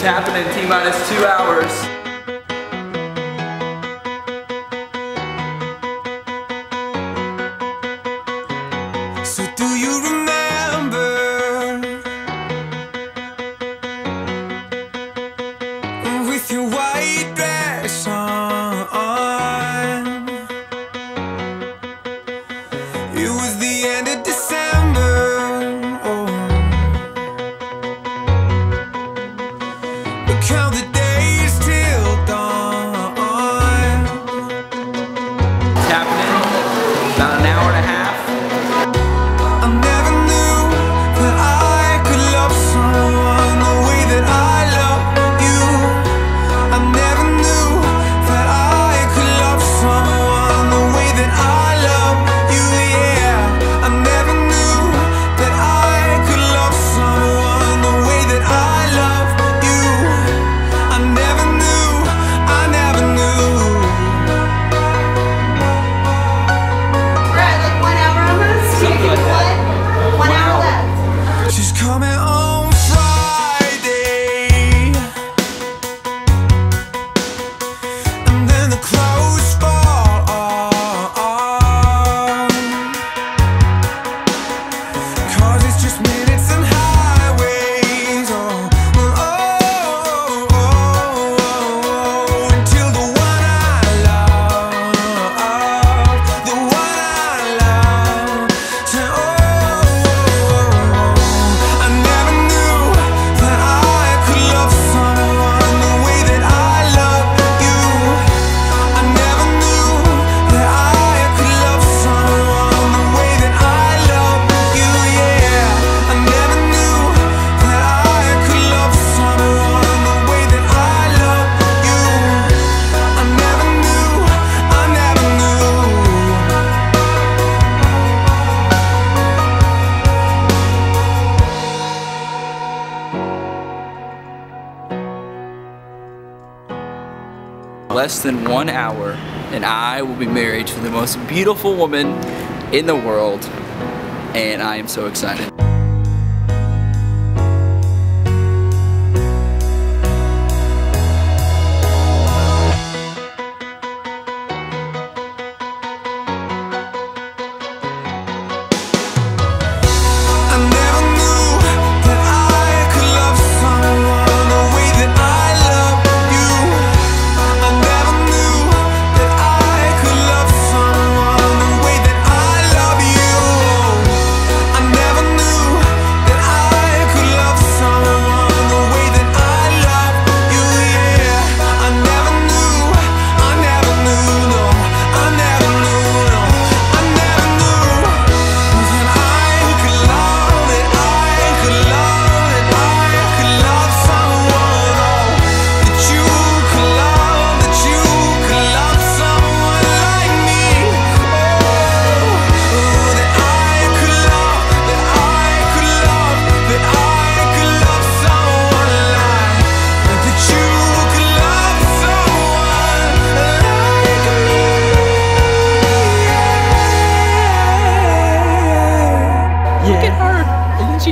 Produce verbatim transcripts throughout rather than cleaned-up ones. It's happening, T-minus two hours. So do you remember with your white dress on? It was the end of December. Count the days till dawn. It's happening. About an hour and a half. I never knew that I could love someone the way that I love you. I never knew that I could love someone the way that I love you, yeah. I never knew that I could love someone the way that I love you. Less than one hour, and I will be married to the most beautiful woman in the world, and I am so excited.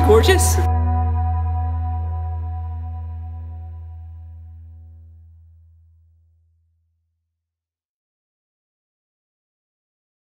Gorgeous.